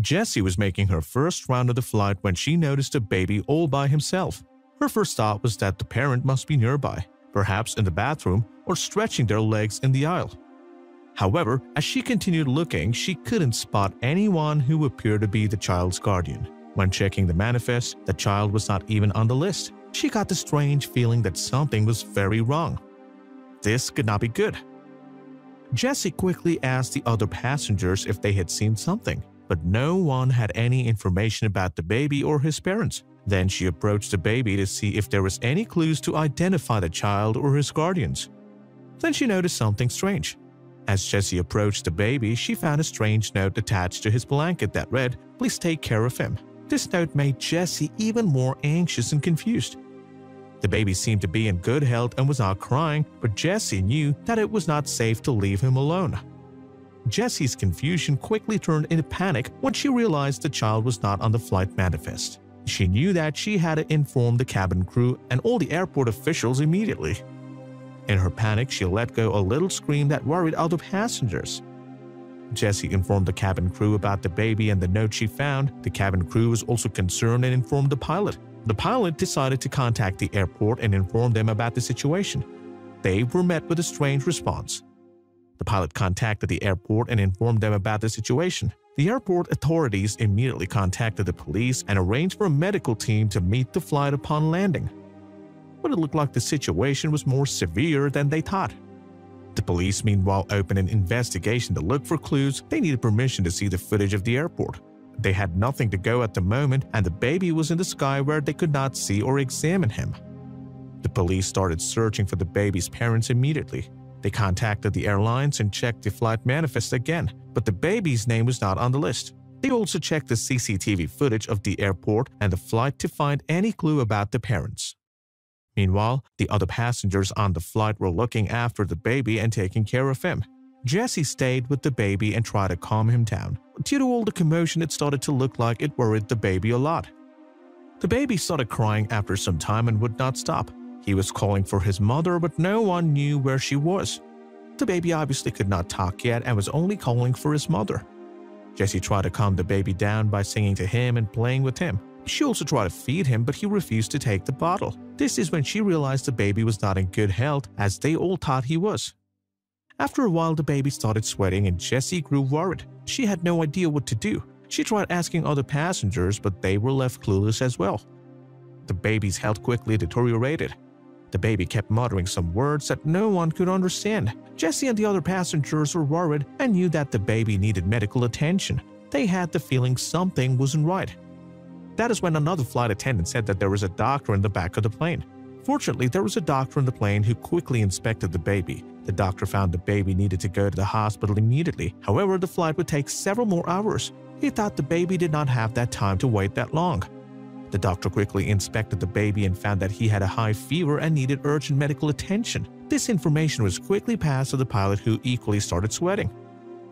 Jessie was making her first round of the flight when she noticed a baby all by himself. Her first thought was that the parent must be nearby, perhaps in the bathroom or stretching their legs in the aisle. However, as she continued looking, she couldn't spot anyone who appeared to be the child's guardian. When checking the manifest, the child was not even on the list. She got the strange feeling that something was very wrong. This could not be good. Jessie quickly asked the other passengers if they had seen something, but no one had any information about the baby or his parents. Then she approached the baby to see if there was any clues to identify the child or his guardians. Then she noticed something strange. As Jessie approached the baby, she found a strange note attached to his blanket that read, "Please take care of him." This note made Jessie even more anxious and confused. The baby seemed to be in good health and was not crying, but Jessie knew that it was not safe to leave him alone. Jessie's confusion quickly turned into panic when she realized the child was not on the flight manifest. She knew that she had to inform the cabin crew and all the airport officials immediately. In her panic, she let go a little scream that worried other passengers. Jessie informed the cabin crew about the baby and the note she found. The cabin crew was also concerned and informed the pilot. The pilot decided to contact the airport and inform them about the situation. They were met with a strange response. The pilot contacted the airport and informed them about the situation. The airport authorities immediately contacted the police and arranged for a medical team to meet the flight upon landing. But it looked like the situation was more severe than they thought. The police meanwhile opened an investigation to look for clues. They needed permission to see the footage of the airport. They had nothing to go at the moment, and the baby was in the sky where they could not see or examine him. The police started searching for the baby's parents immediately. They contacted the airlines and checked the flight manifest again, but the baby's name was not on the list. They also checked the CCTV footage of the airport and the flight to find any clue about the parents. Meanwhile, the other passengers on the flight were looking after the baby and taking care of him. Jessie stayed with the baby and tried to calm him down. Due to all the commotion, it started to look like it worried the baby a lot. The baby started crying after some time and would not stop. He was calling for his mother, but no one knew where she was. The baby obviously could not talk yet and was only calling for his mother. Jessie tried to calm the baby down by singing to him and playing with him. She also tried to feed him, but he refused to take the bottle. This is when she realized the baby was not in good health, as they all thought he was. After a while, the baby started sweating and Jessie grew worried. She had no idea what to do. She tried asking other passengers, but they were left clueless as well. The baby's health quickly deteriorated. The baby kept muttering some words that no one could understand. Jessie and the other passengers were worried and knew that the baby needed medical attention. They had the feeling something wasn't right. That is when another flight attendant said that there was a doctor in the back of the plane. Fortunately, there was a doctor in the plane who quickly inspected the baby. The doctor found the baby needed to go to the hospital immediately. However, the flight would take several more hours. He thought the baby did not have that time to wait that long. The doctor quickly inspected the baby and found that he had a high fever and needed urgent medical attention. This information was quickly passed to the pilot, who equally started sweating.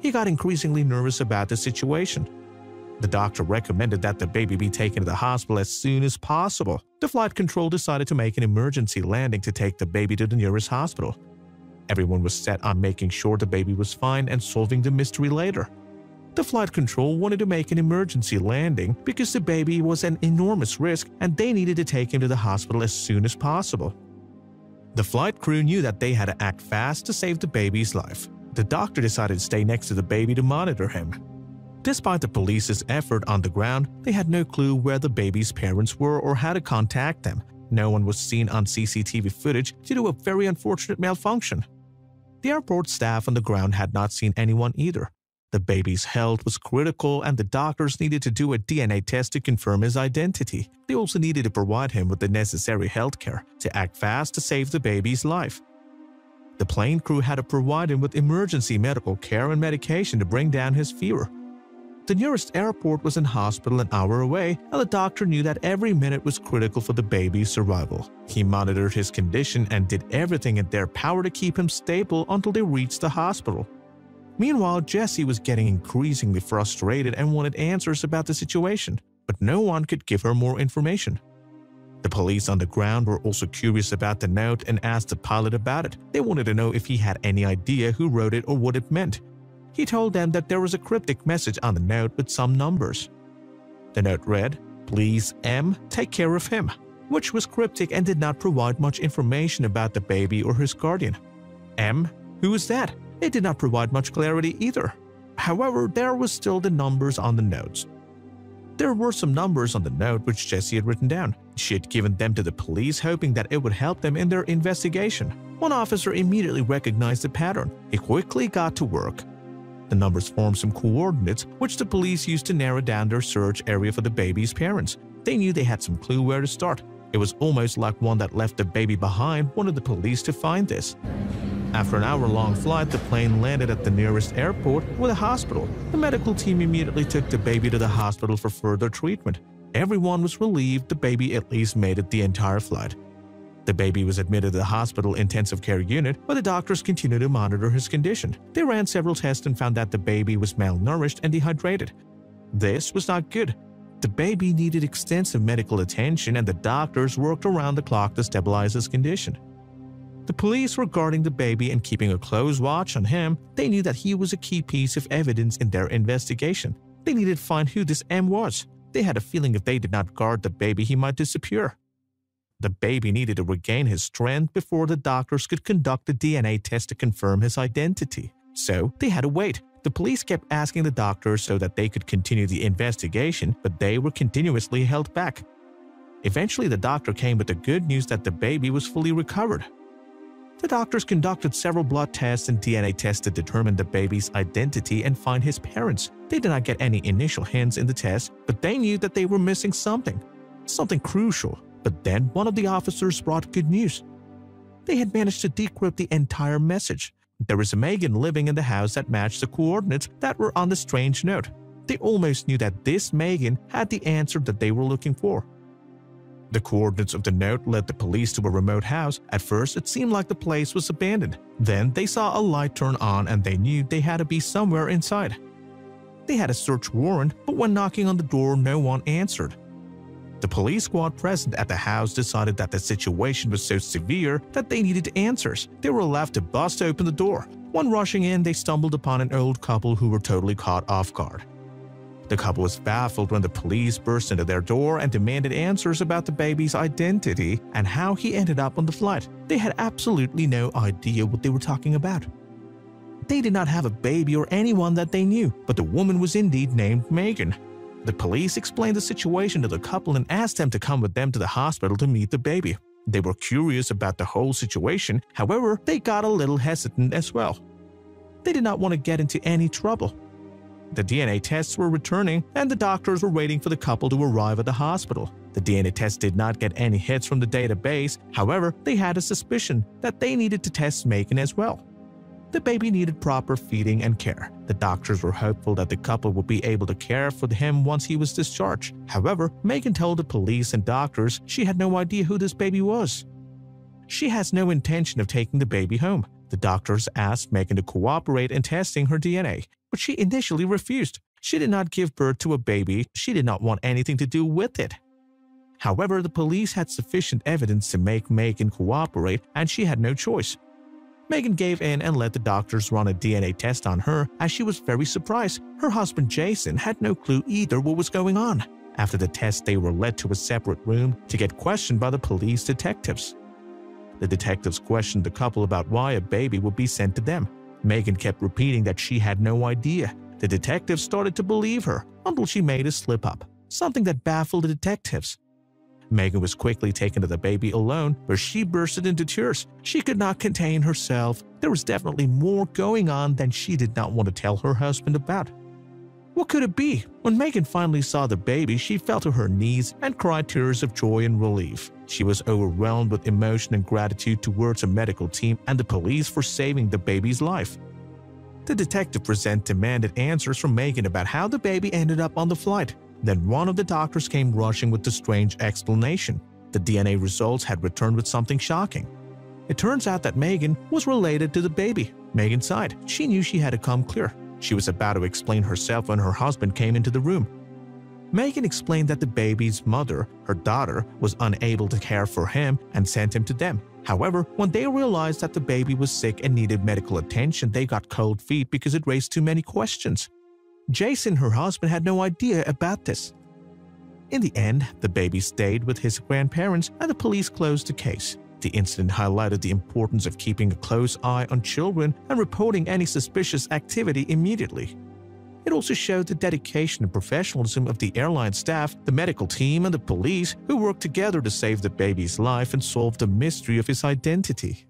He got increasingly nervous about the situation. The doctor recommended that the baby be taken to the hospital as soon as possible. The flight control decided to make an emergency landing to take the baby to the nearest hospital. Everyone was set on making sure the baby was fine and solving the mystery later. The flight control wanted to make an emergency landing because the baby was an enormous risk and they needed to take him to the hospital as soon as possible. The flight crew knew that they had to act fast to save the baby's life. The doctor decided to stay next to the baby to monitor him. Despite the police's effort on the ground, they had no clue where the baby's parents were or how to contact them. No one was seen on CCTV footage due to a very unfortunate malfunction. The airport staff on the ground had not seen anyone either. The baby's health was critical and the doctors needed to do a DNA test to confirm his identity. They also needed to provide him with the necessary health care to act fast to save the baby's life. The plane crew had to provide him with emergency medical care and medication to bring down his fever. The nearest airport was in hospital an hour away, and the doctor knew that every minute was critical for the baby's survival. He monitored his condition and did everything in their power to keep him stable until they reached the hospital. Meanwhile, Jessie was getting increasingly frustrated and wanted answers about the situation, but no one could give her more information. The police on the ground were also curious about the note and asked the pilot about it. They wanted to know if he had any idea who wrote it or what it meant. He told them that there was a cryptic message on the note with some numbers. The note read, "Please, M, take care of him," which was cryptic and did not provide much information about the baby or his guardian. M? Who is that? It did not provide much clarity either. However, there was still the numbers on the notes. There were some numbers on the note which Jessie had written down. She had given them to the police hoping that it would help them in their investigation. One officer immediately recognized the pattern. He quickly got to work. The numbers formed some coordinates which the police used to narrow down their search area for the baby's parents. They knew they had some clue where to start. It was almost like one that left the baby behind wanted the police to find this. After an hour-long flight, the plane landed at the nearest airport with a hospital. The medical team immediately took the baby to the hospital for further treatment. Everyone was relieved the baby at least made it the entire flight. The baby was admitted to the hospital intensive care unit, but the doctors continued to monitor his condition. They ran several tests and found that the baby was malnourished and dehydrated. This was not good. The baby needed extensive medical attention, and the doctors worked around the clock to stabilize his condition. The police were guarding the baby and keeping a close watch on him. They knew that he was a key piece of evidence in their investigation. They needed to find who this M was. They had a feeling if they did not guard the baby, he might disappear. The baby needed to regain his strength before the doctors could conduct a DNA test to confirm his identity. So they had to wait. The police kept asking the doctors so that they could continue the investigation, but they were continuously held back. Eventually, the doctor came with the good news that the baby was fully recovered. The doctors conducted several blood tests and DNA tests to determine the baby's identity and find his parents. They did not get any initial hints in the test, but they knew that they were missing something crucial. But then one of the officers brought good news. They had managed to decrypt the entire message. There was a Megan living in the house that matched the coordinates that were on the strange note. They almost knew that this Megan had the answer that they were looking for. The coordinates of the note led the police to a remote house. At first, it seemed like the place was abandoned. Then they saw a light turn on and they knew they had to be somewhere inside. They had a search warrant, but when knocking on the door, no one answered. The police squad present at the house decided that the situation was so severe that they needed answers. They were left to bust open the door. When rushing in, they stumbled upon an old couple who were totally caught off guard. The couple was baffled when the police burst into their door and demanded answers about the baby's identity and how he ended up on the flight. They had absolutely no idea what they were talking about. They did not have a baby or anyone that they knew, but the woman was indeed named Megan. The police explained the situation to the couple and asked them to come with them to the hospital to meet the baby. They were curious about the whole situation, however, they got a little hesitant as well. They did not want to get into any trouble. The DNA tests were returning, and the doctors were waiting for the couple to arrive at the hospital. The DNA tests did not get any hits from the database. However, they had a suspicion that they needed to test Megan as well. The baby needed proper feeding and care. The doctors were hopeful that the couple would be able to care for him once he was discharged. However, Megan told the police and doctors she had no idea who this baby was. She has no intention of taking the baby home. The doctors asked Megan to cooperate in testing her DNA, but she initially refused. She did not give birth to a baby. She did not want anything to do with it. However, the police had sufficient evidence to make Megan cooperate, and she had no choice. Megan gave in and let the doctors run a DNA test on her, as she was very surprised. Her husband Jason had no clue either what was going on. After the test, they were led to a separate room to get questioned by the police detectives. The detectives questioned the couple about why a baby would be sent to them. Megan kept repeating that she had no idea. The detectives started to believe her until she made a slip-up, something that baffled the detectives. Megan was quickly taken to the baby alone, where she bursted into tears. She could not contain herself. There was definitely more going on than she did not want to tell her husband about. What could it be? When Megan finally saw the baby, she fell to her knees and cried tears of joy and relief. She was overwhelmed with emotion and gratitude towards the medical team and the police for saving the baby's life. The detective present demanded answers from Megan about how the baby ended up on the flight. Then one of the doctors came rushing with the strange explanation. The DNA results had returned with something shocking. It turns out that Megan was related to the baby. Megan sighed. She knew she had to come clear. She was about to explain herself when her husband came into the room. Megan explained that the baby's mother, her daughter, was unable to care for him and sent him to them. However, when they realized that the baby was sick and needed medical attention, they got cold feet because it raised too many questions. Jason, her husband, had no idea about this. In the end, the baby stayed with his grandparents and the police closed the case. The incident highlighted the importance of keeping a close eye on children and reporting any suspicious activity immediately. It also showed the dedication and professionalism of the airline staff, the medical team, and the police who worked together to save the baby's life and solve the mystery of his identity.